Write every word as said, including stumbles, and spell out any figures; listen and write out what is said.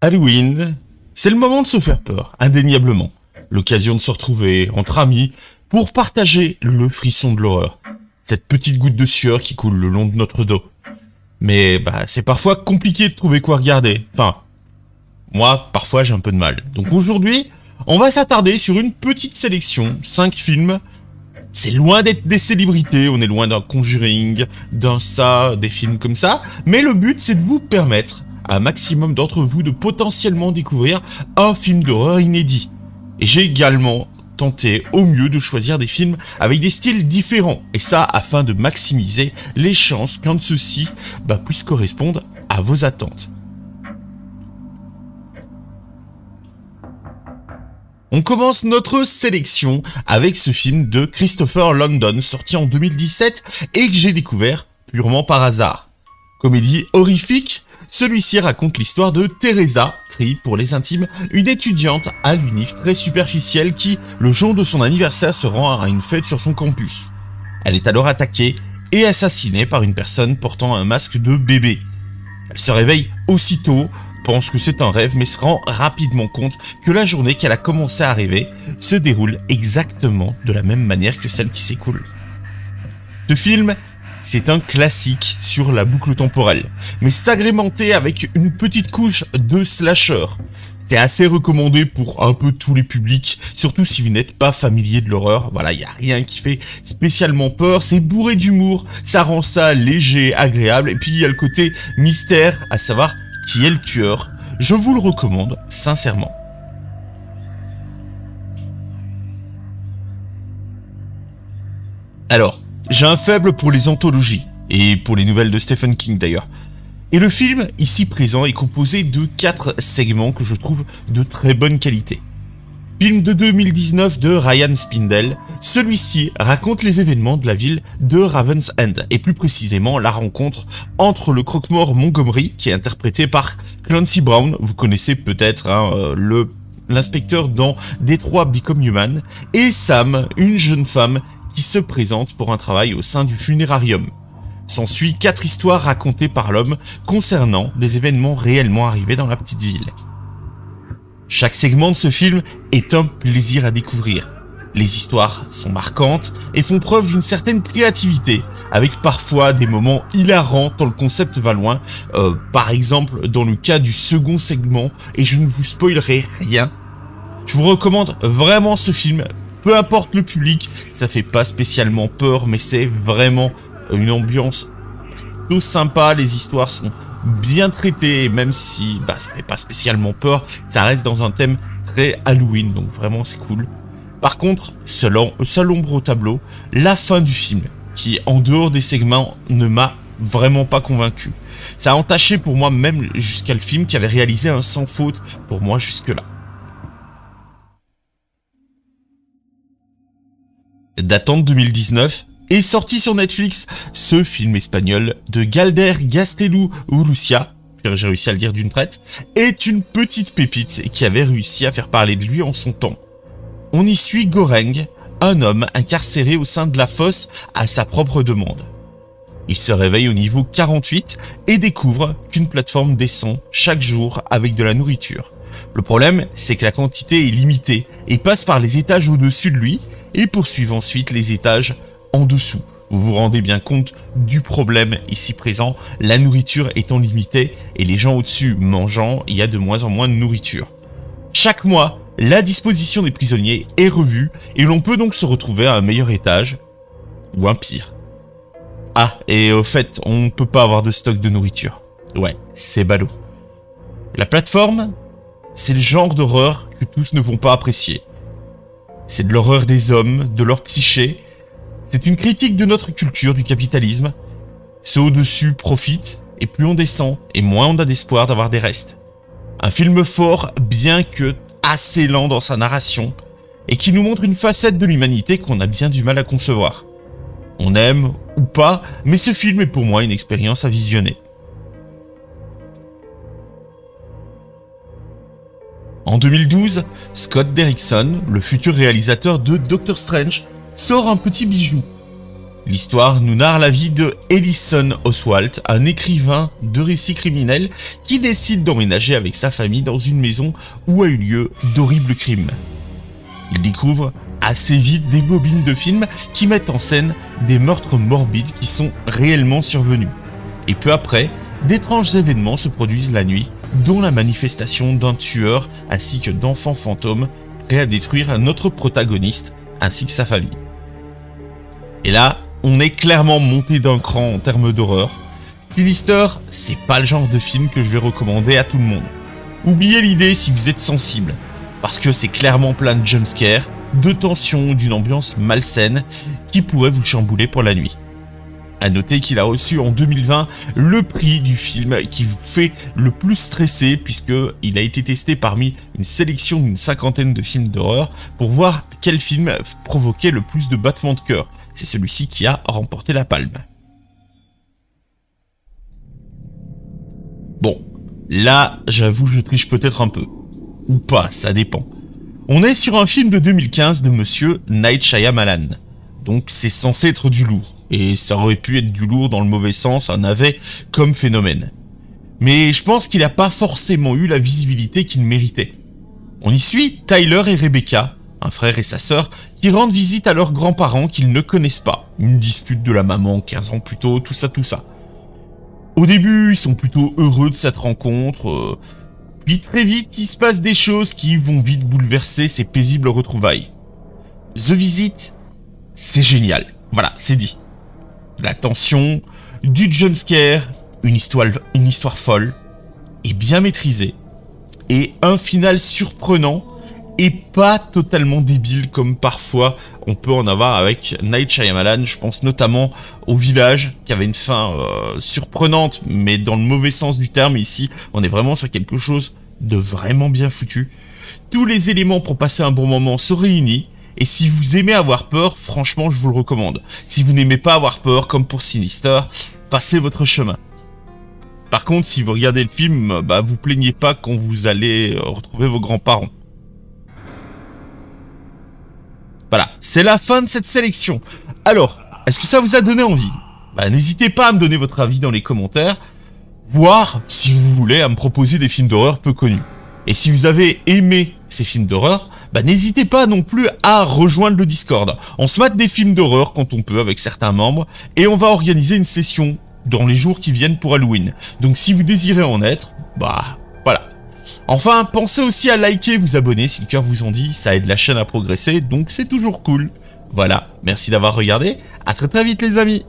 Halloween, c'est le moment de se faire peur, indéniablement. L'occasion de se retrouver entre amis pour partager le frisson de l'horreur. Cette petite goutte de sueur qui coule le long de notre dos. Mais bah c'est parfois compliqué de trouver quoi regarder. Enfin, moi, parfois j'ai un peu de mal. Donc aujourd'hui, on va s'attarder sur une petite sélection, cinq films. C'est loin d'être des célébrités, on est loin d'un Conjuring, d'un ça, des films comme ça. Mais le but, c'est de vous permettre un maximum d'entre vous de potentiellement découvrir un film d'horreur inédit. Et j'ai également tenté au mieux de choisir des films avec des styles différents, et ça afin de maximiser les chances qu'un de ceux-ci bah, puisse correspondre à vos attentes. On commence notre sélection avec ce film de Christopher Landon, sorti en deux mille dix-sept et que j'ai découvert purement par hasard. Comédie horrifique, celui-ci raconte l'histoire de Teresa, Tri pour les intimes, une étudiante à l'unif très superficielle qui, le jour de son anniversaire, se rend à une fête sur son campus. Elle est alors attaquée et assassinée par une personne portant un masque de bébé. Elle se réveille aussitôt, pense que c'est un rêve, mais se rend rapidement compte que la journée qu'elle a commencé à rêver se déroule exactement de la même manière que celle qui s'écoule. Ce film, c'est un classique sur la boucle temporelle, mais c'est agrémenté avec une petite couche de slasher. C'est assez recommandé pour un peu tous les publics, surtout si vous n'êtes pas familier de l'horreur. Voilà, il n'y a rien qui fait spécialement peur, c'est bourré d'humour, ça rend ça léger, agréable, et puis il y a le côté mystère, à savoir qui est le tueur. Je vous le recommande sincèrement. Alors, j'ai un faible pour les anthologies, et pour les nouvelles de Stephen King d'ailleurs. Et le film, ici présent, est composé de quatre segments que je trouve de très bonne qualité. Film de deux mille dix-neuf de Ryan Spindel, celui-ci raconte les événements de la ville de Ravens End, et plus précisément la rencontre entre le croque-mort Montgomery, qui est interprété par Clancy Brown, vous connaissez peut-être hein, euh, le l'inspecteur dans Détroit Become Human, et Sam, une jeune femme qui se présente pour un travail au sein du funérarium. S'ensuit quatre histoires racontées par l'homme concernant des événements réellement arrivés dans la petite ville. Chaque segment de ce film est un plaisir à découvrir. Les histoires sont marquantes et font preuve d'une certaine créativité, avec parfois des moments hilarants tant le concept va loin, euh, par exemple dans le cas du second segment, et je ne vous spoilerai rien. Je vous recommande vraiment ce film. Peu importe le public, ça fait pas spécialement peur, mais c'est vraiment une ambiance plutôt sympa. Les histoires sont bien traitées, et même si bah, ça fait pas spécialement peur, ça reste dans un thème très Halloween, donc vraiment c'est cool. Par contre, seul, seul ombre au tableau, la fin du film, qui en dehors des segments ne m'a vraiment pas convaincu. Ça a entaché pour moi même jusqu'à le film qui avait réalisé un sans faute pour moi jusque-là. Datant de deux mille dix-neuf, est sorti sur Netflix ce film espagnol de Galder Gastelou ou Lucia, j'ai réussi à le dire d'une traite, est une petite pépite qui avait réussi à faire parler de lui en son temps. On y suit Goreng, un homme incarcéré au sein de la fosse à sa propre demande. Il se réveille au niveau quarante-huit et découvre qu'une plateforme descend chaque jour avec de la nourriture. Le problème, c'est que la quantité est limitée et passe par les étages au-dessus de lui, et poursuivent ensuite les étages en dessous. Vous vous rendez bien compte du problème ici présent, la nourriture étant limitée et les gens au-dessus mangeant, il y a de moins en moins de nourriture. Chaque mois, la disposition des prisonniers est revue et l'on peut donc se retrouver à un meilleur étage ou un pire. Ah, et au fait, on ne peut pas avoir de stock de nourriture. Ouais, c'est ballot. La plateforme, c'est le genre d'horreur que tous ne vont pas apprécier. C'est de l'horreur des hommes, de leur psyché. C'est une critique de notre culture, du capitalisme. Ceux au-dessus profitent, et plus on descend, et moins on a d'espoir d'avoir des restes. Un film fort, bien que assez lent dans sa narration, et qui nous montre une facette de l'humanité qu'on a bien du mal à concevoir. On aime ou pas, mais ce film est pour moi une expérience à visionner. En deux mille douze, Scott Derrickson, le futur réalisateur de Doctor Strange, sort un petit bijou. L'histoire nous narre la vie de Ellison Oswalt, un écrivain de récits criminels qui décide d'emménager avec sa famille dans une maison où a eu lieu d'horribles crimes. Il découvre assez vite des bobines de films qui mettent en scène des meurtres morbides qui sont réellement survenus. Et peu après, d'étranges événements se produisent la nuit, dont la manifestation d'un tueur ainsi que d'enfants fantômes prêts à détruire notre protagoniste ainsi que sa famille. Et là, on est clairement monté d'un cran en termes d'horreur. Sinister, c'est pas le genre de film que je vais recommander à tout le monde. Oubliez l'idée si vous êtes sensible, parce que c'est clairement plein de jumpscares, de tensions, d'une ambiance malsaine qui pourrait vous chambouler pour la nuit. A noter qu'il a reçu en deux mille vingt le prix du film qui vous fait le plus stresser, puisqu'il a été testé parmi une sélection d'une cinquantaine de films d'horreur pour voir quel film provoquait le plus de battements de cœur. C'est celui-ci qui a remporté la palme. Bon, là, j'avoue, je triche peut-être un peu. Ou pas, ça dépend. On est sur un film de deux mille quinze de monsieur Night Shyamalan. Donc c'est censé être du lourd. Et ça aurait pu être du lourd dans le mauvais sens, un navet comme phénomène. Mais je pense qu'il n'a pas forcément eu la visibilité qu'il méritait. On y suit Tyler et Rebecca, un frère et sa sœur, qui rendent visite à leurs grands-parents qu'ils ne connaissent pas. Une dispute de la maman quinze ans plus tôt, tout ça, tout ça. Au début, ils sont plutôt heureux de cette rencontre. Euh, puis très vite, il se passe des choses qui vont vite bouleverser ces paisibles retrouvailles. The Visit, c'est génial. Voilà, c'est dit. De la tension, du jumpscare, une histoire, une histoire folle et bien maîtrisée. Et un final surprenant et pas totalement débile comme parfois on peut en avoir avec Night Shyamalan. Je pense notamment au Village qui avait une fin euh, surprenante mais dans le mauvais sens du terme. Ici, on est vraiment sur quelque chose de vraiment bien foutu. Tous les éléments pour passer un bon moment sont réunis. Et si vous aimez avoir peur, franchement, je vous le recommande. Si vous n'aimez pas avoir peur, comme pour Sinister, passez votre chemin. Par contre, si vous regardez le film, bah, vous plaignez pas quand vous allez retrouver vos grands-parents. Voilà, c'est la fin de cette sélection. Alors, est-ce que ça vous a donné envie? Bah, n'hésitez pas à me donner votre avis dans les commentaires, voire, si vous voulez, à me proposer des films d'horreur peu connus. Et si vous avez aimé ces films d'horreur, bah n'hésitez pas non plus à rejoindre le Discord. On se mate des films d'horreur quand on peut avec certains membres et on va organiser une session dans les jours qui viennent pour Halloween. Donc si vous désirez en être, bah voilà. Enfin, pensez aussi à liker, vous abonner si le cœur vous en dit, ça aide la chaîne à progresser, donc c'est toujours cool. Voilà, merci d'avoir regardé, à très très vite les amis.